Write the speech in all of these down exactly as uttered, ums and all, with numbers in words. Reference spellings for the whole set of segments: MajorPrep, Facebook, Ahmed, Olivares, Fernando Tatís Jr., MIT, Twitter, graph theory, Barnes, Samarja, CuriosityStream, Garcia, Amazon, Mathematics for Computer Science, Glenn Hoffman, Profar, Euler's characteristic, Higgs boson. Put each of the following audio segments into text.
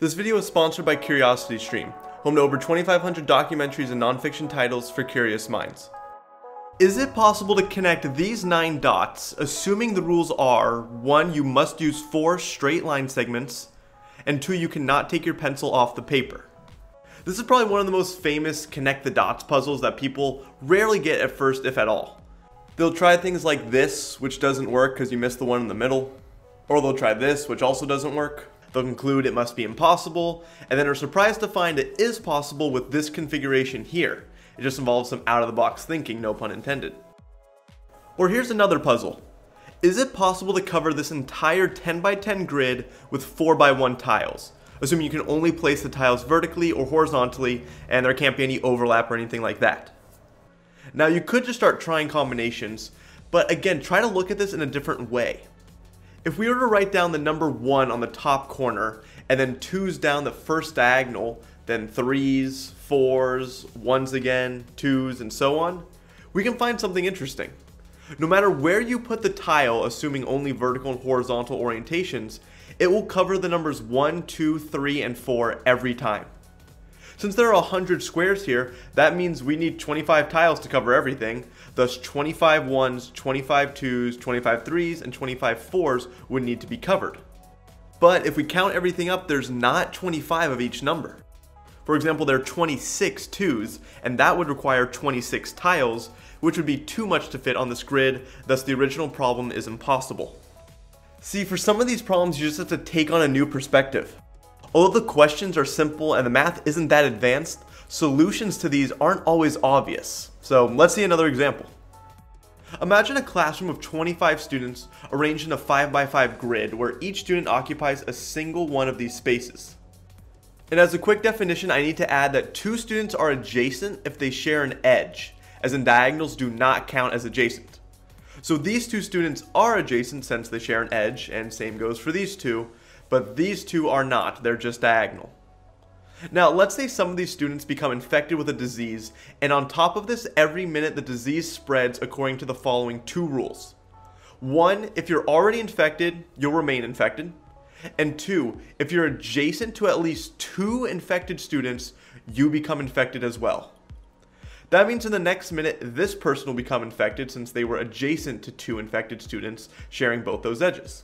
This video is sponsored by CuriosityStream, home to over twenty-five hundred documentaries and nonfiction titles for curious minds. Is it possible to connect these nine dots, assuming the rules are one, you must use four straight line segments, and two, you cannot take your pencil off the paper? This is probably one of the most famous connect the dots puzzles that people rarely get at first, if at all. They'll try things like this, which doesn't work because you missed the one in the middle, or they'll try this, which also doesn't work. They'll conclude it must be impossible, and then are surprised to find it is possible with this configuration here. It just involves some out-of-the-box thinking, no pun intended. Or here's another puzzle. Is it possible to cover this entire ten by ten grid with four by one tiles? Assuming you can only place the tiles vertically or horizontally, and there can't be any overlap or anything like that. Now you could just start trying combinations, but again, try to look at this in a different way. If we were to write down the number one on the top corner, and then twos down the first diagonal, then threes, fours, ones again, twos, and so on, we can find something interesting. No matter where you put the tile, assuming only vertical and horizontal orientations, it will cover the numbers one, two, three, and four every time. Since there are one hundred squares here, that means we need twenty-five tiles to cover everything, thus twenty-five ones, twenty-five twos, twenty-five threes, and twenty-five fours would need to be covered. But if we count everything up, there's not twenty-five of each number. For example, there are twenty-six twos, and that would require twenty-six tiles, which would be too much to fit on this grid, thus the original problem is impossible. See, for some of these problems, you just have to take on a new perspective. Although the questions are simple and the math isn't that advanced, solutions to these aren't always obvious. So let's see another example. Imagine a classroom of twenty-five students arranged in a five by five grid where each student occupies a single one of these spaces. And as a quick definition, I need to add that two students are adjacent if they share an edge, as in diagonals do not count as adjacent. So these two students are adjacent since they share an edge, and same goes for these two. But these two are not, they're just diagonal. Now let's say some of these students become infected with a disease, and on top of this, every minute the disease spreads according to the following two rules. One, if you're already infected, you'll remain infected. And two, if you're adjacent to at least two infected students, you become infected as well. That means in the next minute, this person will become infected since they were adjacent to two infected students sharing both those edges.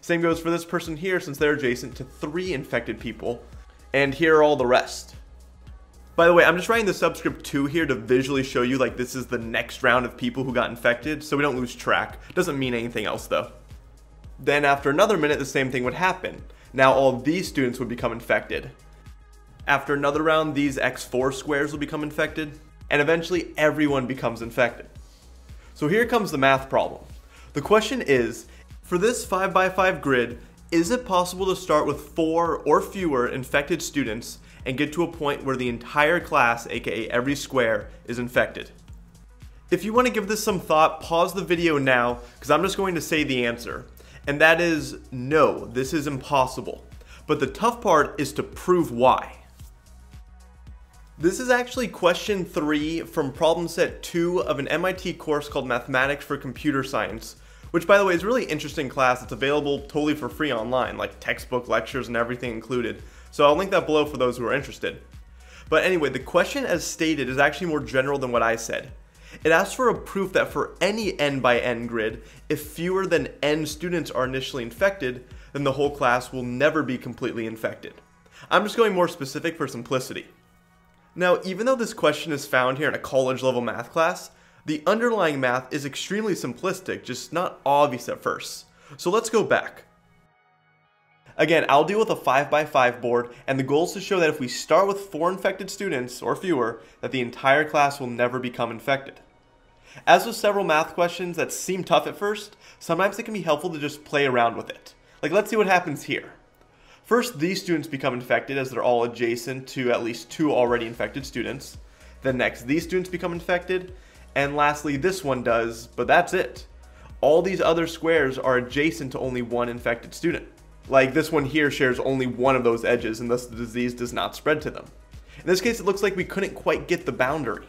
Same goes for this person here since they're adjacent to three infected people, and here are all the rest. By the way, I'm just writing the subscript two here to visually show you like this is the next round of people who got infected, so we don't lose track. Doesn't mean anything else though. Then after another minute, the same thing would happen. Now all these students would become infected. After another round, these by four squares will become infected, and eventually everyone becomes infected. So here comes the math problem. The question is, for this five by five grid, is it possible to start with four or fewer infected students and get to a point where the entire class, aka every square, is infected? If you want to give this some thought, pause the video now, because I'm just going to say the answer. And that is, no, this is impossible. But the tough part is to prove why. This is actually question three from problem set two of an M I T course called Mathematics for Computer Science, which, by the way, is a really interesting class. It's available totally for free online, like textbook, lectures, and everything included. So I'll link that below for those who are interested. But anyway, the question as stated is actually more general than what I said. It asks for a proof that for any n by n grid, if fewer than n students are initially infected, then the whole class will never be completely infected. I'm just going more specific for simplicity. Now, even though this question is found here in a college-level math class, the underlying math is extremely simplistic, just not obvious at first. So let's go back. Again, I'll deal with a five by five board, and the goal is to show that if we start with four infected students, or fewer, that the entire class will never become infected. As with several math questions that seem tough at first, sometimes it can be helpful to just play around with it. Like, let's see what happens here. First, these students become infected as they're all adjacent to at least two already infected students. Then next, these students become infected. And lastly, this one does, but that's it. All these other squares are adjacent to only one infected student. Like this one here shares only one of those edges, and thus the disease does not spread to them. In this case, it looks like we couldn't quite get the boundary.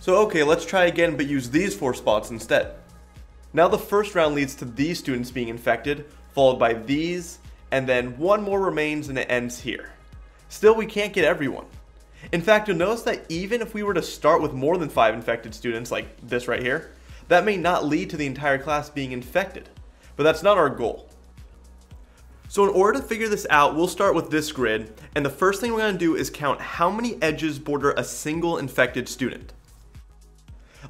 So okay, let's try again, but use these four spots instead. Now the first round leads to these students being infected, followed by these, and then one more remains and it ends here. Still, we can't get everyone. In fact, you'll notice that even if we were to start with more than five infected students, like this right here, that may not lead to the entire class being infected, but that's not our goal. So in order to figure this out, we'll start with this grid, and the first thing we're going to do is count how many edges border a single infected student.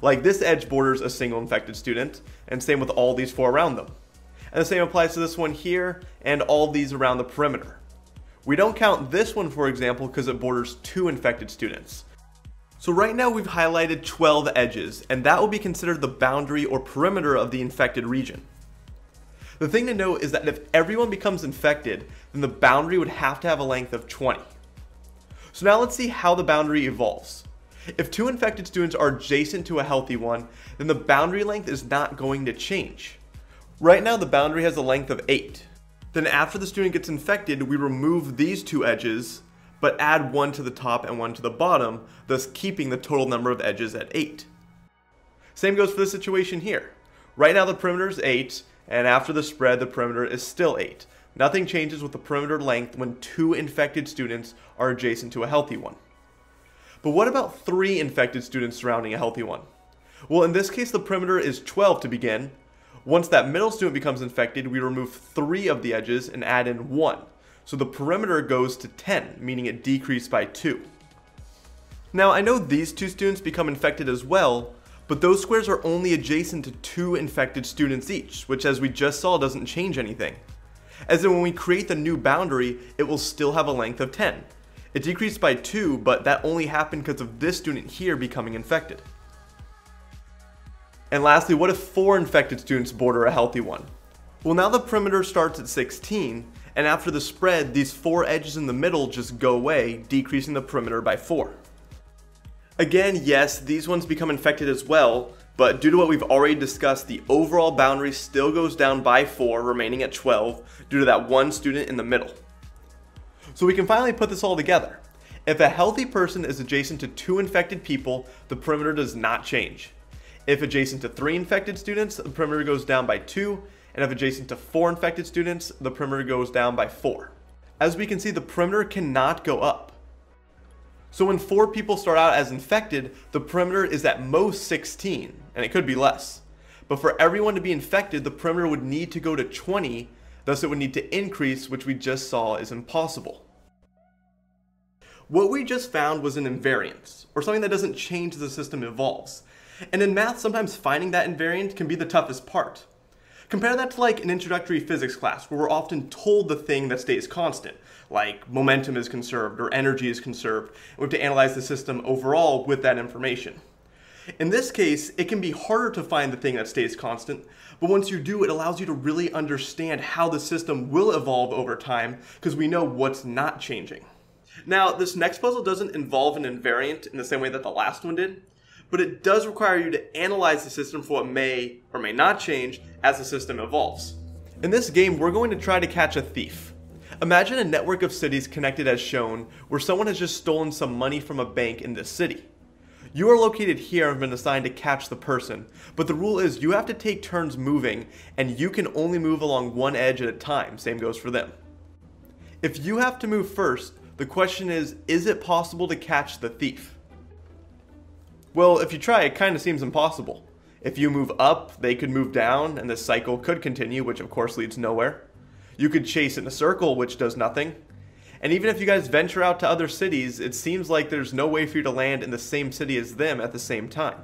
Like this edge borders a single infected student, and same with all these four around them. And the same applies to this one here, and all these around the perimeter. We don't count this one, for example, because it borders two infected students. So right now we've highlighted twelve edges, and that will be considered the boundary or perimeter of the infected region. The thing to note is that if everyone becomes infected, then the boundary would have to have a length of twenty. So now let's see how the boundary evolves. If two infected students are adjacent to a healthy one, then the boundary length is not going to change. Right now the boundary has a length of eight. Then after the student gets infected, we remove these two edges, but add one to the top and one to the bottom, thus keeping the total number of edges at eight. Same goes for this situation here. Right now the perimeter is eight, and after the spread, the perimeter is still eight. Nothing changes with the perimeter length when two infected students are adjacent to a healthy one. But what about three infected students surrounding a healthy one? Well, in this case, the perimeter is twelve to begin. Once that middle student becomes infected, we remove three of the edges and add in one. So the perimeter goes to ten, meaning it decreased by two. Now, I know these two students become infected as well, but those squares are only adjacent to two infected students each, which, as we just saw, doesn't change anything. As in, when we create the new boundary, it will still have a length of ten. It decreased by two, but that only happened because of this student here becoming infected. And lastly, what if four infected students border a healthy one? Well, now the perimeter starts at sixteen, and after the spread, these four edges in the middle just go away, decreasing the perimeter by four. Again, yes, these ones become infected as well, but due to what we've already discussed, the overall boundary still goes down by four, remaining at twelve, due to that one student in the middle. So we can finally put this all together. If a healthy person is adjacent to two infected people, the perimeter does not change. If adjacent to three infected students, the perimeter goes down by two, and if adjacent to four infected students, the perimeter goes down by four. As we can see, the perimeter cannot go up. So when four people start out as infected, the perimeter is at most sixteen, and it could be less. But for everyone to be infected, the perimeter would need to go to twenty, thus it would need to increase, which we just saw is impossible. What we just found was an invariance, or something that doesn't change as the system evolves. And in math, sometimes finding that invariant can be the toughest part. Compare that to like an introductory physics class, where we're often told the thing that stays constant, like momentum is conserved or energy is conserved, and we have to analyze the system overall with that information. In this case, it can be harder to find the thing that stays constant, but once you do, it allows you to really understand how the system will evolve over time, because we know what's not changing. Now, this next puzzle doesn't involve an invariant in the same way that the last one did, but it does require you to analyze the system for what may or may not change as the system evolves. In this game, we're going to try to catch a thief. Imagine a network of cities connected as shown, where someone has just stolen some money from a bank in this city. You are located here and have been assigned to catch the person, but the rule is you have to take turns moving, and you can only move along one edge at a time. Same goes for them. If you have to move first, the question is, is it possible to catch the thief? Well, if you try, it kind of seems impossible. If you move up, they could move down, and this cycle could continue, which of course leads nowhere. You could chase in a circle, which does nothing. And even if you guys venture out to other cities, it seems like there's no way for you to land in the same city as them at the same time.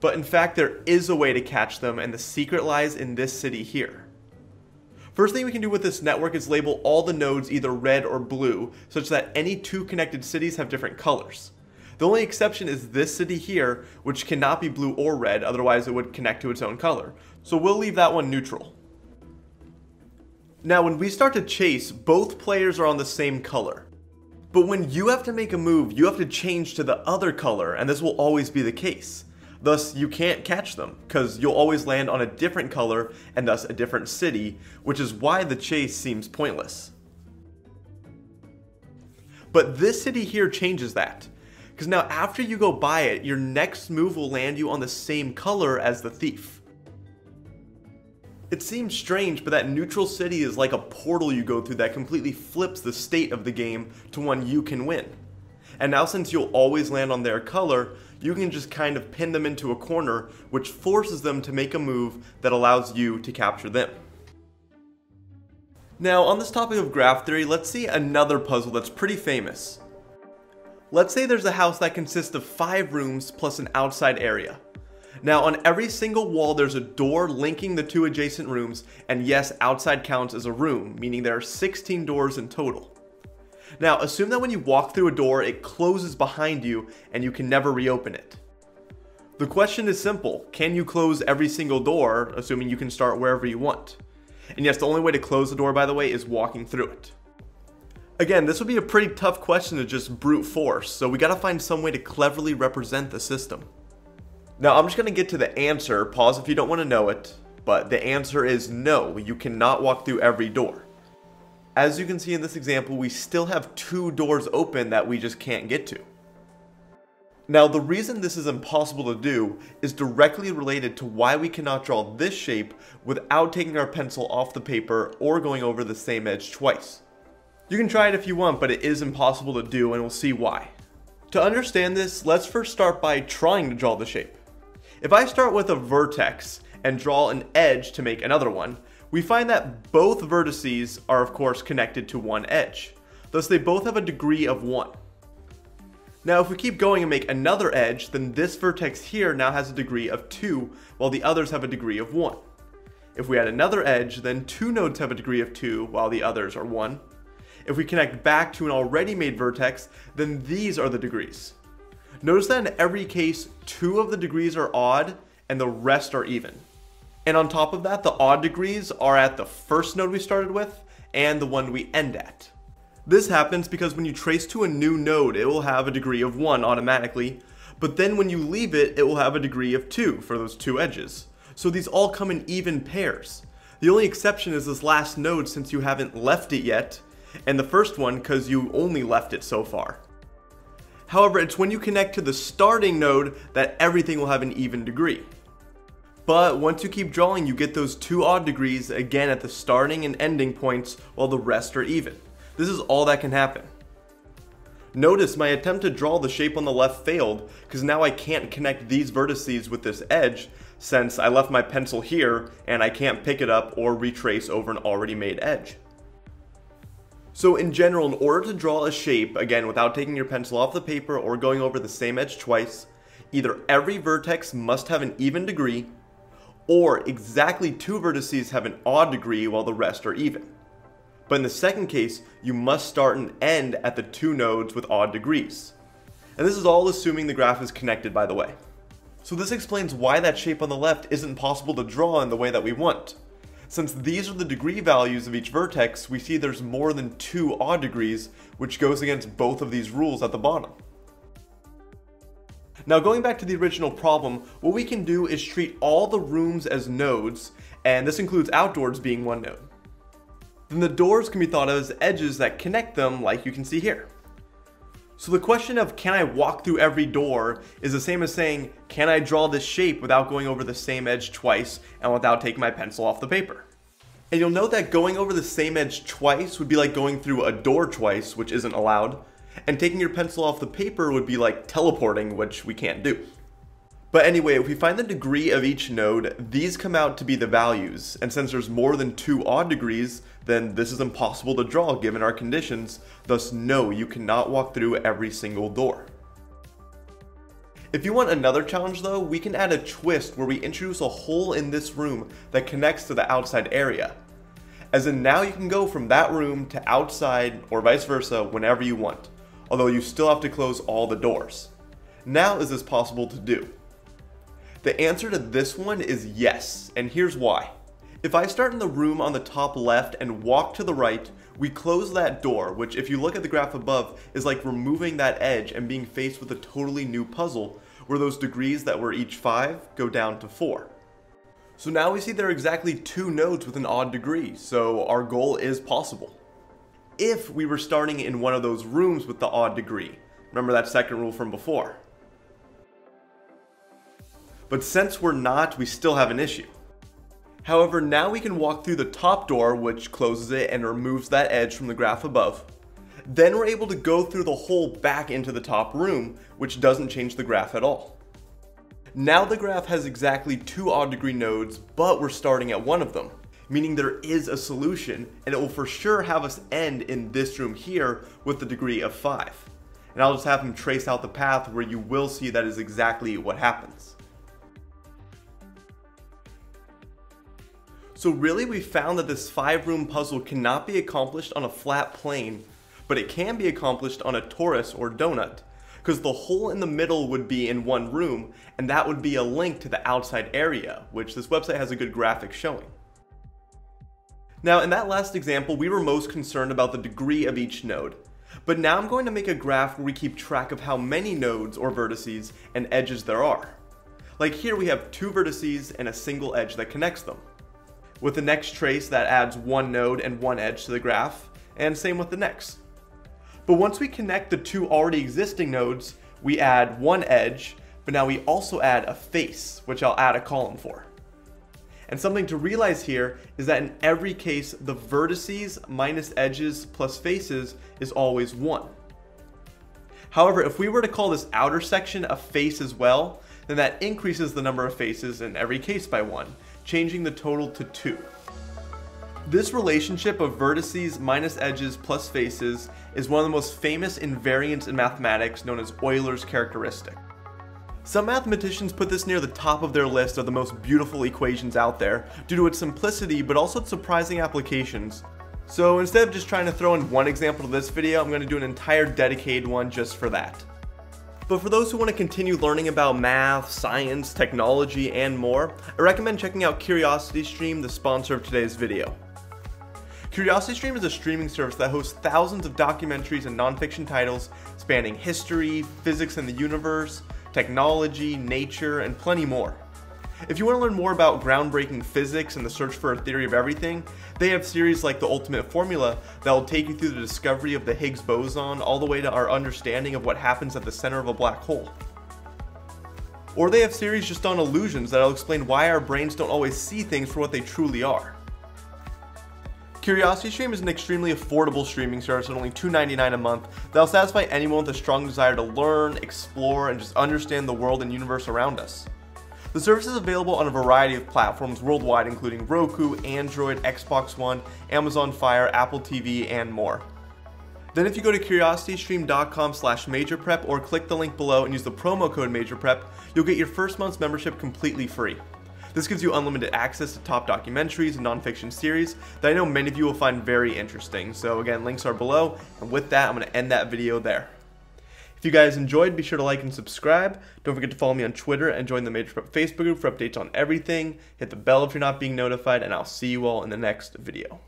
But in fact, there is a way to catch them, and the secret lies in this city here. First thing we can do with this network is label all the nodes either red or blue, such that any two connected cities have different colors. The only exception is this city here, which cannot be blue or red, otherwise it would connect to its own color. So we'll leave that one neutral. Now when we start to chase, both players are on the same color. But when you have to make a move, you have to change to the other color, and this will always be the case. Thus, you can't catch them, because you'll always land on a different color, and thus a different city, which is why the chase seems pointless. But this city here changes that. Because now after you go by it, your next move will land you on the same color as the thief. It seems strange, but that neutral city is like a portal you go through that completely flips the state of the game to one you can win. And now since you'll always land on their color, you can just kind of pin them into a corner, which forces them to make a move that allows you to capture them. Now on this topic of graph theory, let's see another puzzle that's pretty famous. Let's say there's a house that consists of five rooms plus an outside area. Now on every single wall there's a door linking the two adjacent rooms, and yes, outside counts as a room, meaning there are sixteen doors in total. Now assume that when you walk through a door it closes behind you and you can never reopen it. The question is simple, can you close every single door, assuming you can start wherever you want? And yes, the only way to close the door, by the way, is walking through it. Again, this would be a pretty tough question to just brute force, so we gotta find some way to cleverly represent the system. Now I'm just gonna get to the answer, pause if you don't want to know it, but the answer is no, you cannot walk through every door. As you can see in this example, we still have two doors open that we just can't get to. Now the reason this is impossible to do is directly related to why we cannot draw this shape without taking our pencil off the paper or going over the same edge twice. You can try it if you want, but it is impossible to do, and we'll see why. To understand this, let's first start by trying to draw the shape. If I start with a vertex and draw an edge to make another one, we find that both vertices are of course connected to one edge. Thus they both have a degree of one. Now if we keep going and make another edge, then this vertex here now has a degree of two, while the others have a degree of one. If we add another edge, then two nodes have a degree of two, while the others are one. If we connect back to an already made vertex, then these are the degrees. Notice that in every case, two of the degrees are odd and the rest are even. And on top of that, the odd degrees are at the first node we started with and the one we end at. This happens because when you trace to a new node, it will have a degree of one automatically, but then when you leave it, it will have a degree of two for those two edges. So these all come in even pairs. The only exception is this last node, since you haven't left it yet, and the first one because you only left it so far. However, it's when you connect to the starting node that everything will have an even degree. But once you keep drawing, you get those two odd degrees again at the starting and ending points, while the rest are even. This is all that can happen. Notice my attempt to draw the shape on the left failed, because now I can't connect these vertices with this edge, since I left my pencil here and I can't pick it up or retrace over an already made edge. So in general, in order to draw a shape, again without taking your pencil off the paper or going over the same edge twice, either every vertex must have an even degree, or exactly two vertices have an odd degree while the rest are even. But in the second case, you must start and end at the two nodes with odd degrees. And this is all assuming the graph is connected, by the way. So this explains why that shape on the left isn't possible to draw in the way that we want. Since these are the degree values of each vertex, we see there's more than two odd degrees, which goes against both of these rules at the bottom. Now going back to the original problem, what we can do is treat all the rooms as nodes, and this includes outdoors being one node. Then the doors can be thought of as edges that connect them, like you can see here. So the question of can I walk through every door is the same as saying, can I draw this shape without going over the same edge twice and without taking my pencil off the paper? And you'll note that going over the same edge twice would be like going through a door twice, which isn't allowed, and taking your pencil off the paper would be like teleporting, which we can't do. But anyway, if we find the degree of each node, these come out to be the values, and since there's more than two odd degrees, then this is impossible to draw given our conditions, thus no, you cannot walk through every single door. If you want another challenge though, we can add a twist where we introduce a hole in this room that connects to the outside area. As in, now you can go from that room to outside or vice versa whenever you want, although you still have to close all the doors. Now is this possible to do? The answer to this one is yes, and here's why. If I start in the room on the top left and walk to the right, we close that door, which if you look at the graph above is like removing that edge and being faced with a totally new puzzle where those degrees that were each five go down to four. So now we see there are exactly two nodes with an odd degree, so our goal is possible. If we were starting in one of those rooms with the odd degree, remember that second rule from before. But since we're not, we still have an issue. However, now we can walk through the top door, which closes it and removes that edge from the graph above. Then we're able to go through the hole back into the top room, which doesn't change the graph at all. Now the graph has exactly two odd degree nodes, but we're starting at one of them, meaning there is a solution, and it will for sure have us end in this room here with the degree of five. And I'll just have him trace out the path where you will see that is exactly what happens. So really, we found that this five room puzzle cannot be accomplished on a flat plane, but it can be accomplished on a torus or donut, because the hole in the middle would be in one room, and that would be a link to the outside area, which this website has a good graphic showing. Now in that last example, we were most concerned about the degree of each node, but now I'm going to make a graph where we keep track of how many nodes or vertices and edges there are. Like here we have two vertices and a single edge that connects them. With the next trace, that adds one node and one edge to the graph, and same with the next. But once we connect the two already existing nodes, we add one edge, but now we also add a face, which I'll add a column for. And something to realize here is that in every case, the vertices minus edges plus faces is always one. However, if we were to call this outer section a face as well, then that increases the number of faces in every case by one, changing the total to two. This relationship of vertices minus edges plus faces is one of the most famous invariants in mathematics, known as Euler's characteristic. Some mathematicians put this near the top of their list of the most beautiful equations out there due to its simplicity but also its surprising applications. So instead of just trying to throw in one example to this video, I'm going to do an entire dedicated one just for that. But for those who want to continue learning about math, science, technology, and more, I recommend checking out CuriosityStream, the sponsor of today's video. CuriosityStream is a streaming service that hosts thousands of documentaries and nonfiction titles spanning history, physics and the universe, technology, nature, and plenty more. If you want to learn more about groundbreaking physics and the search for a theory of everything, they have series like The Ultimate Formula that will take you through the discovery of the Higgs boson all the way to our understanding of what happens at the center of a black hole. Or they have series just on illusions that will explain why our brains don't always see things for what they truly are. CuriosityStream is an extremely affordable streaming service at only two ninety-nine a month that will satisfy anyone with a strong desire to learn, explore, and just understand the world and universe around us. The service is available on a variety of platforms worldwide, including Roku, Android, Xbox One, Amazon Fire, Apple T V, and more. Then if you go to curiositystream dot com slash MajorPrep or click the link below and use the promo code MajorPrep, you'll get your first month's membership completely free. This gives you unlimited access to top documentaries and nonfiction series that I know many of you will find very interesting. So again, links are below, and with that, I'm going to end that video there. If you guys enjoyed, be sure to like and subscribe. Don't forget to follow me on Twitter and join the MajorPrep Facebook group for updates on everything. Hit the bell if you're not being notified, and I'll see you all in the next video.